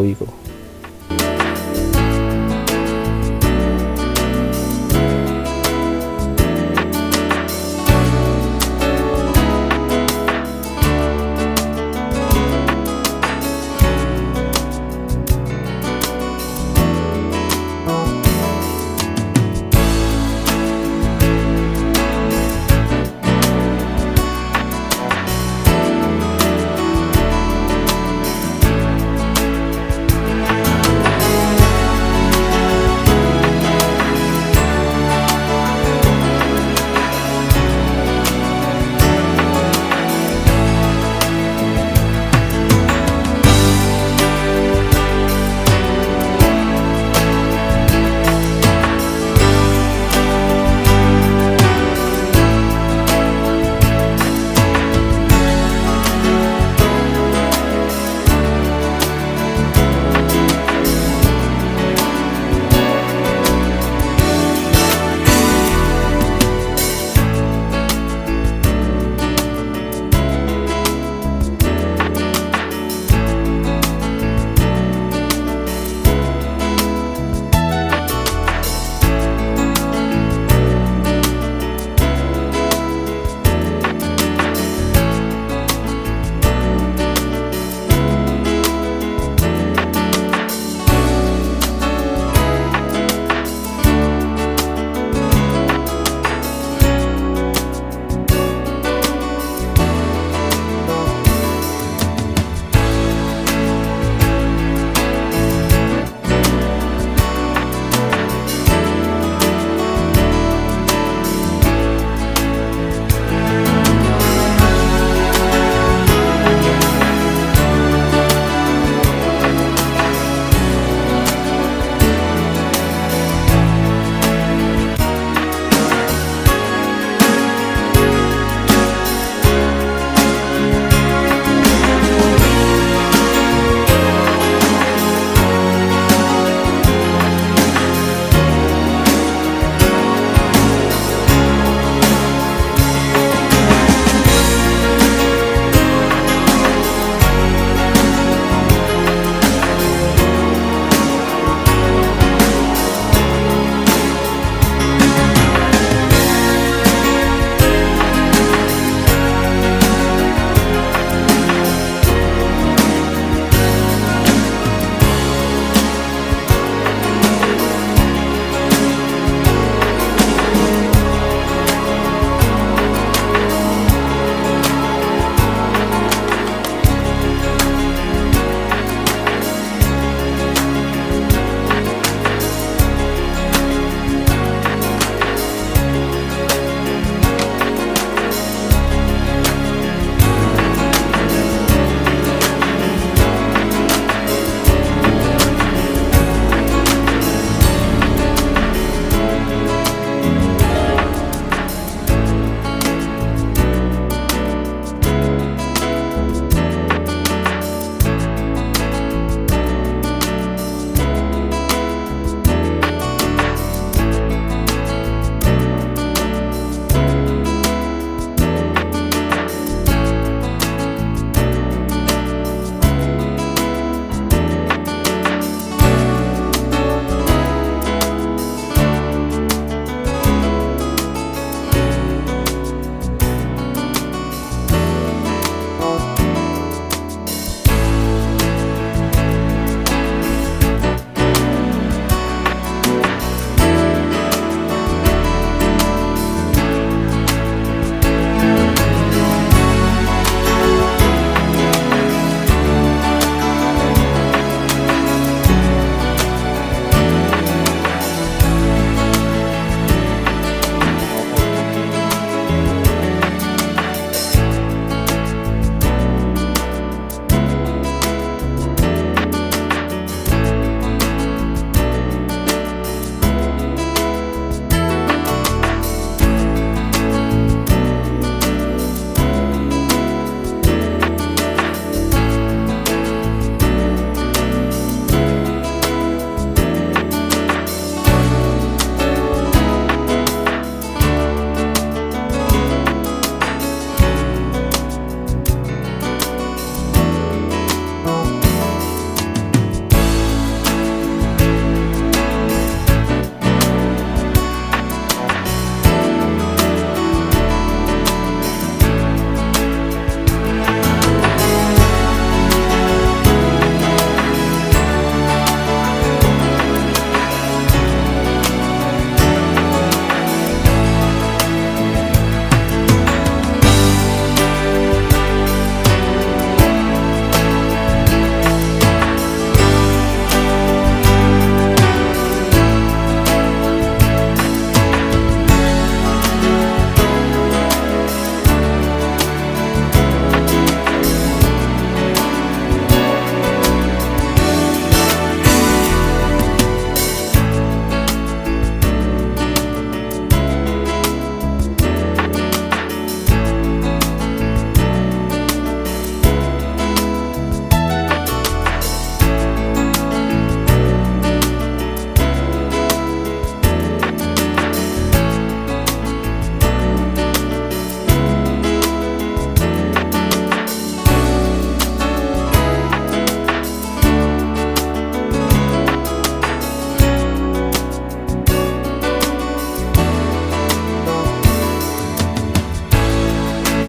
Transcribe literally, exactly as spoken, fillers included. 多一个。